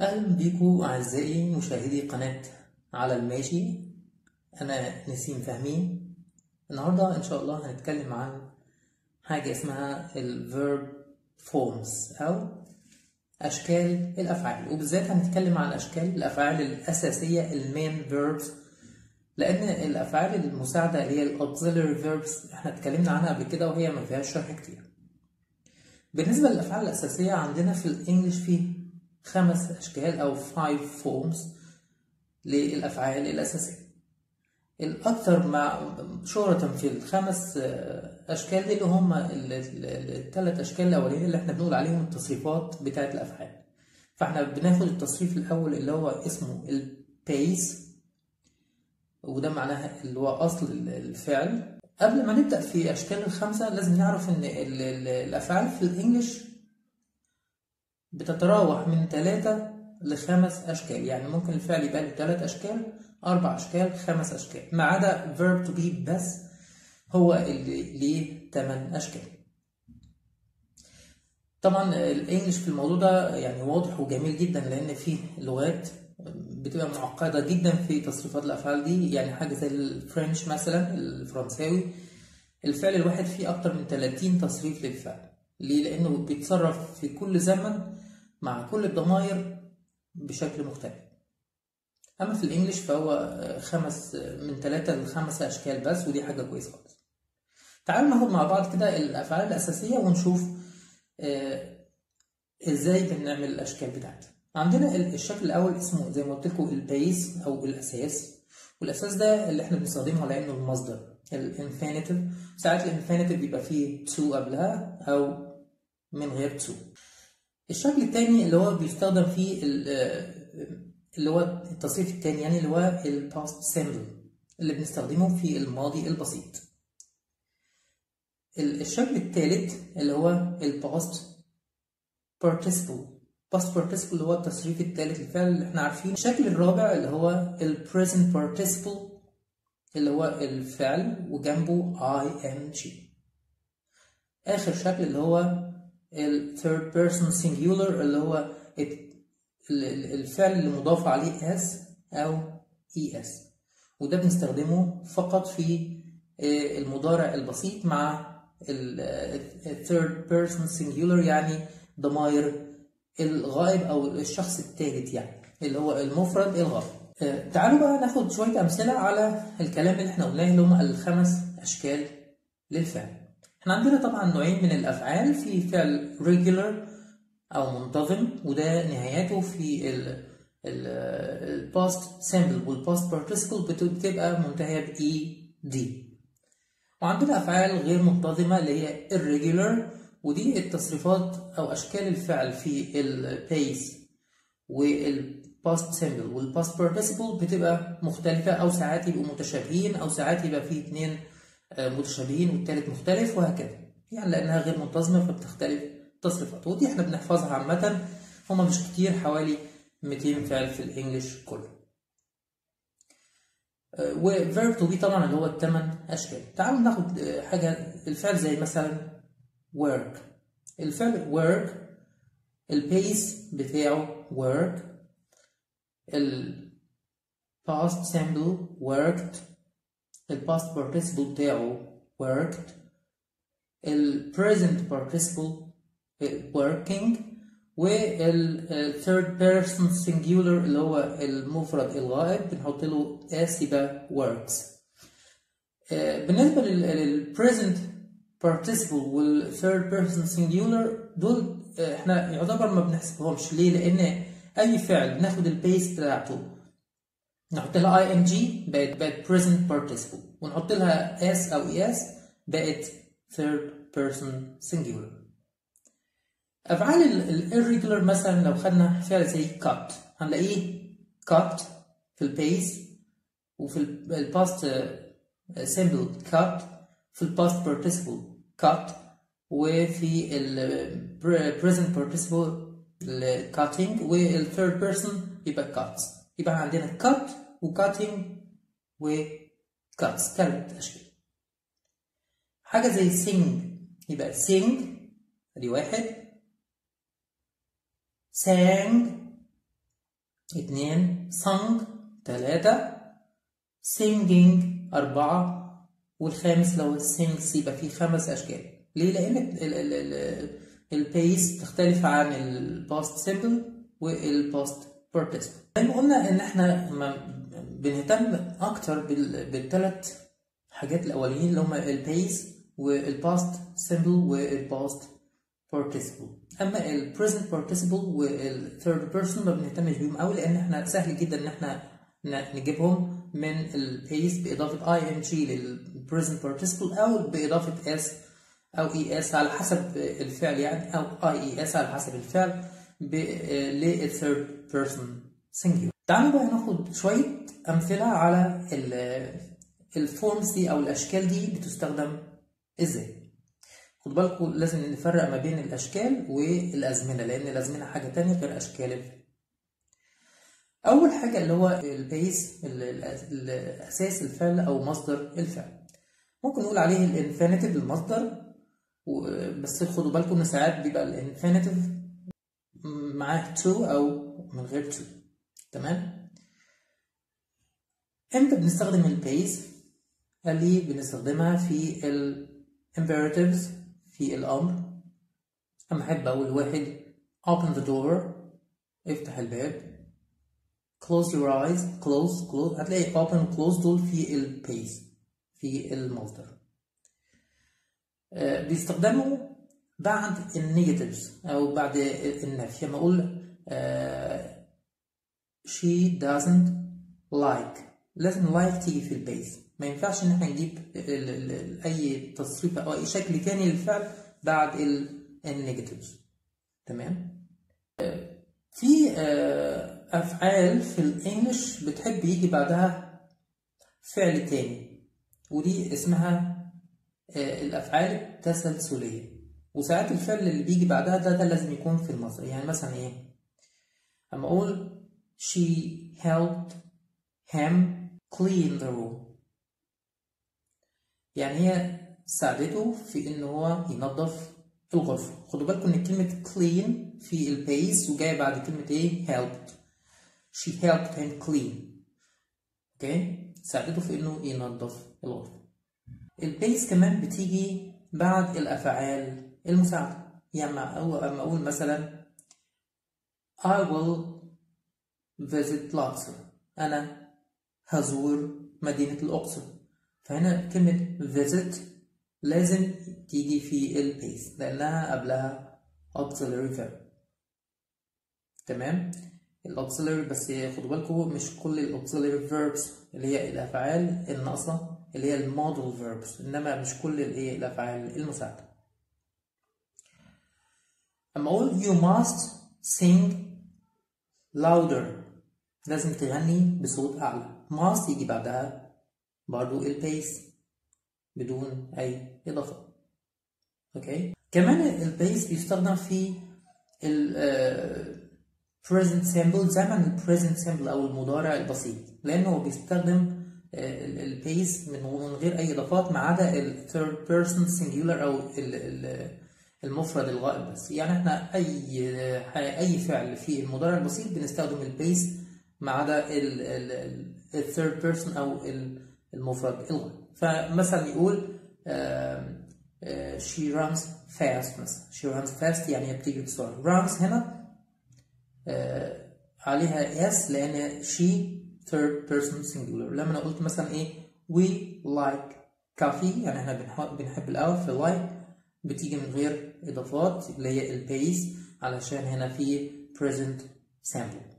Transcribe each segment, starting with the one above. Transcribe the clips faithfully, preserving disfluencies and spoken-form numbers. اهلا بيكم اعزائي مشاهدي قناة على الماشي. انا نسيم فهمي. النهاردة ان شاء الله هنتكلم عن حاجة اسمها ال verb forms او اشكال الافعال، وبالذات هنتكلم عن اشكال الافعال الاساسية main verbs، لان الافعال المساعدة اللي هي ال auxiliary verbs احنا اتكلمنا عنها قبل كده وهي ما فيهاش شرح كتير. بالنسبة للافعال الاساسية عندنا في الانجليش فيه خمس أشكال أو five forms للأفعال الأساسية. الأكثر مع شهرة في الخمس أشكال دي اللي هم الثلاث أشكال الأولين اللي احنا بنقول عليهم التصريفات بتاعة الأفعال. فاحنا بناخد التصريف الأول اللي هو اسمه البيس، وده معناها اللي هو أصل الفعل. قبل ما نبدأ في أشكال الخمسة لازم نعرف إن الأفعال في الإنجليش بتتراوح من ثلاثة لخمس أشكال، يعني ممكن الفعل يبقى له ثلاث أشكال، أربع أشكال، خمس أشكال، ما عدا verb to be بس هو اللي ليه ثمان أشكال. طبعا الإنجليش في الموضوع ده يعني واضح وجميل جدا، لأن فيه لغات بتبقى معقدة جدا في تصريفات الأفعال دي، يعني حاجة زي الفرنش مثلا الفرنساوي الفعل الواحد فيه أكتر من ثلاثين تصريف للفعل. ليه؟ لأنه بيتصرف في كل زمن مع كل الضمائر بشكل مختلف. أما في الإنجليش فهو خمس من ثلاثة لخمس أشكال بس، ودي حاجة كويسة خالص. تعالوا ناخد مع بعض كده الأفعال الأساسية ونشوف إزاي بنعمل الأشكال بتاعتها. عندنا الشكل الأول اسمه زي ما قلت لكم البيس أو الأساس، والأساس ده اللي إحنا بنستخدمه على إنه المصدر. الانفينيتيف ساعات الانفينيتيف بيبقى فيه تو قبلها أو من غير تو. الشكل الثاني اللي هو بيستخدم فيه اللي هو التصريف الثاني، يعني اللي هو الباست سيمبل اللي بنستخدمه في الماضي البسيط. الشكل الثالث اللي هو الباست بارتيسيبل، باست بارتيسيبل اللي هو التصريف الثالث للفعل اللي احنا عارفينه. الشكل الرابع اللي هو البريزنت بارتيسيبل اللي هو الفعل وجنبه ing. آخر شكل اللي هو ال third person singular اللي هو الفعل اللي مضاف عليه as أو es، وده بنستخدمه فقط في المضارع البسيط مع ال third person singular، يعني ضمائر الغائب أو الشخص الثالث، يعني اللي هو المفرد الغائب. تعالوا بقى ناخد شوية أمثلة على الكلام اللي احنا قلناه اللي هم الخمس أشكال للفعل. احنا عندنا طبعا نوعين من الأفعال، في فعل regular أو منتظم وده نهايته في ال ال past simple والpast participle بتبقى منتهية ب ed. وعندنا أفعال غير منتظمة اللي هي irregular، ودي التصريفات أو أشكال الفعل في ال past وال past simple والpast participle بتبقى مختلفة، أو ساعات يبقوا متشابهين أو ساعات يبقى فيه اتنين متشابهين والتالت مختلف وهكذا، يعني لأنها غير منتظمة فبتختلف تصريفات، ودي احنا بنحفظها عامة. هما مش كتير، حوالي مئتين فعل في الإنجليش كله. وverb to be طبعا اللي هو الثمان أشكال. تعالوا ناخد حاجة الفعل زي مثلا work. الفعل work البيس بتاعه work، ال past simple worked، ال past participle بتاعه worked، ال present participle working، وال third person singular اللي هو المفرد الغائب بنحط له as يبقى works. بالنسبة لل present participle وال third person singular دول احنا يعتبر ما بنحسبهمش. ليه؟ لأن أي فعل بناخد البيس بتاعته نحط لها ing بقت بقت present participle، ونحط لها s أو es بقت third person singular. أفعال ال irregular مثلا لو خدنا فعل زي cut هنلاقيه cut في البيس، وفي ال past simple cut، في ال past participle cut، وفي ال present participle الكاتينج، وال third person يبقى cuts. يبقى عندنا cut وكاتينج وكاتس ثلاث أشكال. حاجة زي sing يبقى sing دي واحد، sang اتنين sung تلاتة singing أربعة، والخامس لو sings يبقى فيه خمس أشكال. ليه؟ لأن البيس تختلف عن الباست سيمبل والباست بارتيسيبل. زي ما قلنا إن إحنا بنهتم أكتر بالتلات حاجات الأولين اللي هما البيس والباست سيمبل والباست participle. اما ال present participle وال third person ما بنهتمش بيهم قوي، لان احنا سهل جدا ان احنا نجيبهم من ال past باضافه ing لل present participle او باضافه s او es على حسب الفعل يعني، او ies على حسب الفعل لل third person singular. تعالوا بقى ناخد شويه امثله على الفورمز دي او الاشكال دي بتستخدم ازاي. خد بالكم لازم نفرق ما بين الأشكال والأزمنة، لأن الأزمنة حاجة تانية غير أشكال الفعل. أول حاجة اللي هو البيس الأساس الفعل أو مصدر الفعل، ممكن نقول عليه الانفينيتيف المصدر، بس خدوا بالكم إن ساعات بيبقى الانفينيتيف معاه تو أو من غير تو. تمام؟ إمتى بنستخدم البيس؟ قال لي بنستخدمها في الامبيراتيفز في الأمر، أما أحب أول واحد open the door افتح الباب، close your eyes close close هتلاقي open close دول في البيس في المصدر. آه بيستخدموا بعد النيجاتيفز أو بعد النفي، لما أقول آه she doesn't like لازم like تيجي في البيس، ما ينفعش ان احنا نجيب ال ال اي تصريف او اي شكل تاني للفعل بعد النيجاتيفز. تمام؟ في افعال في الانجليش بتحب يجي بعدها فعل تاني، ودي اسمها الافعال التسلسليه، وساعات الفعل اللي بيجي بعدها ده ده لازم يكون في المصدر. يعني مثلا ايه؟ اما اقول she helped him clean the room، يعني هي ساعدته في ان هو ينظف الغرفه. خدوا بالكم ان كلمه clean في البيس وجايه بعد كلمه ايه؟ helped. she helped him clean. اوكي؟ ساعدته في انه ينظف الغرفه. البيس كمان بتيجي بعد الافعال المساعده، يعني اما اقول مثلا I will visit Luxor، انا هزور مدينه الاقصر، فهنا كلمة visit لازم تيجي في ال base لأنها قبلها auxiliary verb. تمام؟ ال auxiliary بس خدوا بالكم مش كل ال auxiliary verbs اللي هي الأفعال الناقصة اللي هي ال modal verbs، إنما مش كل الإيه الأفعال المساعدة. أما أقول you must sing louder لازم تغني بصوت أعلى، must يجي بعدها برضو البيس بدون أي إضافة. أوكي؟ كمان البيس بيستخدم في ال uh, present simple زمن ال present simple أو المضارع البسيط، لأنه بيستخدم uh, البيس من غير أي إضافات ما عدا ال third person singular أو ال ال المفرد الغائب بس. يعني إحنا أي أي فعل في المضارع البسيط بنستخدم البيس ما عدا ال ال third person أو ال المفرد الغائب. فمثلا يقول آآ آآ she runs fast مثلا، she runs fast يعني هي بتجري بسرعة. runs هنا عليها s لأن she third person singular. لما أنا قلت مثلا إيه we like coffee يعني إحنا بنحب القهوة، في like بتيجي من غير إضافات اللي هي البيس علشان هنا في present simple.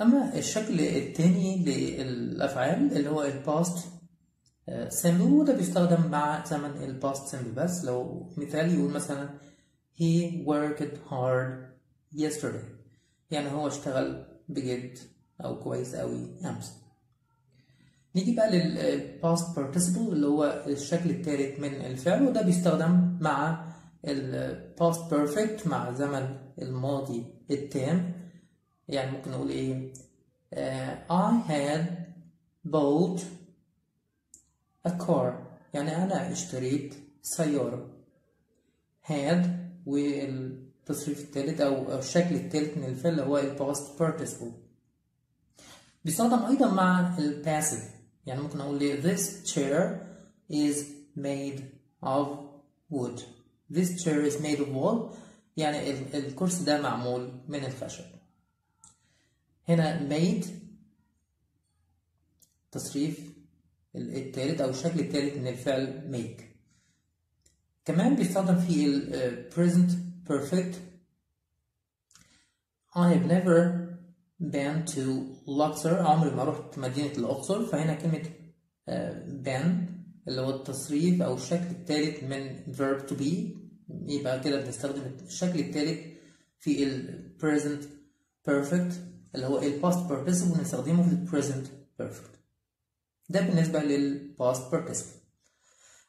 أما الشكل التاني للأفعال اللي هو الباست سيمبل، وده بيستخدم مع زمن الباست سيمبل بس. لو مثال يقول مثلا he worked hard yesterday يعني هو اشتغل بجد أو كويس أوي أمس. نيجي بقى للباست بارتيسيبل اللي هو الشكل التالت من الفعل، وده بيستخدم مع الباست بيرفكت مع زمن الماضي التام. يعني ممكن نقول إيه؟ uh, I had bought a car يعني أنا اشتريت سيارة. had والتصريف الثالث أو الشكل الثالث من الفعل هو ال past participle. بيستخدم أيضا مع ال passive، يعني ممكن أقول لي this chair is made of wood. This chair is made of wood، يعني الكرسي ده معمول من الخشب. هنا made تصريف التالت أو الشكل التالت من الفعل make. كمان بيستخدم في ال present perfect. I have never been to Luxor، عمري ما رحت مدينة الأقصر. فهنا كلمة been اللي هو التصريف أو الشكل الثالث من verb to be، يبقى كده بنستخدم الشكل الثالث في ال present perfect اللي هو ال past participle، ونستخدمه في ال present perfect. ده بالنسبة لل past participle.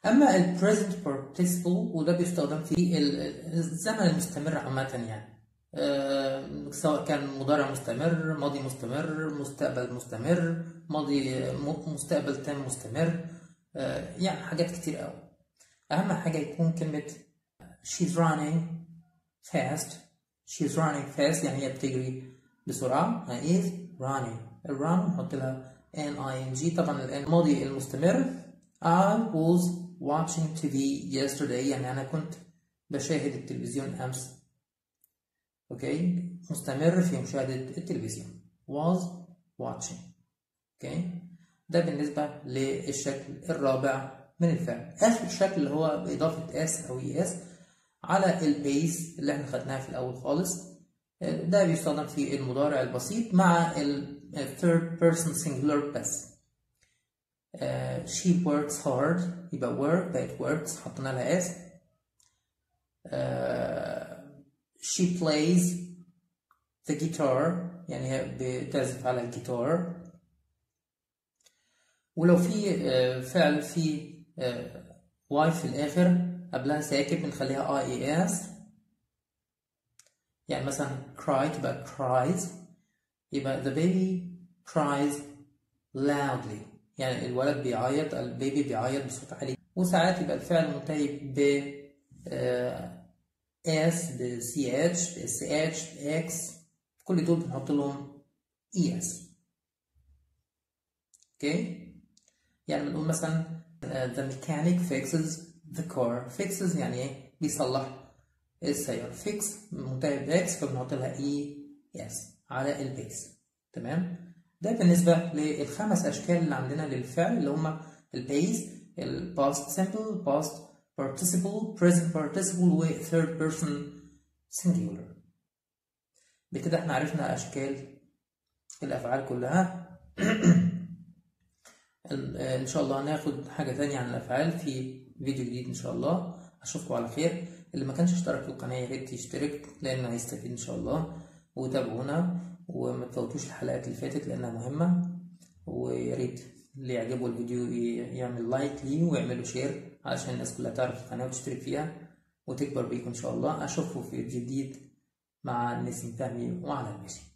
أما ال present participle وده بيستخدم في الزمن المستمر عامة، يعني سواء كان مضارع مستمر، ماضي مستمر، مستقبل مستمر، ماضي مستقبل تام مستمر، يعني حاجات كتير قوي. أهم حاجة يكون كلمة she's running fast. she's running fast يعني هي بتجري بسرعة. is running، run نحط لها ing، طبعا الماضي المستمر. I was watching تي في yesterday، يعني أنا كنت بشاهد التلفزيون أمس. اوكي okay. مستمر في مشاهدة التلفزيون was watching. اوكي okay. ده بالنسبة للشكل الرابع من الفعل. آخر شكل اللي هو بإضافة s أو es على البيس اللي احنا خدناها في الأول خالص، ده بيستخدم في المضارع البسيط مع ال third person singular بس. uh, she works hard، يبقى work بقت works حطينا لها s. uh, She plays the guitar، يعني هي بتعزف على الجيتار. ولو في فعل في y في الآخر قبلها ساكن بنخليها i e s، يعني مثلا cry تبقى cries، يبقى the baby cries loudly، يعني الولد بيعيط، البيبي بيعيط بصوت عالي. وساعات يبقى الفعل منتهي ب S ب سي اتش ب اس اتش ب X، كل دول بنحط لهم E S. اوكي، يعني بنقول مثلا the mechanic fixes the car. fixes يعني ايه؟ بيصلح السيارة. fix منتهي ب X فبنحط لها E S على البيس. تمام، ده بالنسبة للخمس أشكال اللي عندنا للفعل اللي هما البيس، ال past simple، past participle، present participle، و third person singular. بكده احنا عرفنا اشكال الافعال كلها. ان شاء الله هناخد حاجه ثانيه عن الافعال في فيديو جديد ان شاء الله. اشوفكم على خير. اللي ما كانش اشترك في القناه يا ريت يشترك لانه هيستفيد ان شاء الله، وتابعونا وما تفوتوش الحلقات اللي فاتت لانها مهمه. ويا ريت اللي يعجبه الفيديو يعمل لايك ليه ويعمله شير علشان الناس كلها تعرف القناة وتشترك فيها وتكبر بيكم إن شاء الله. أشوفكم في فيديو جديد مع نسيم فهمي وعلي الماشي.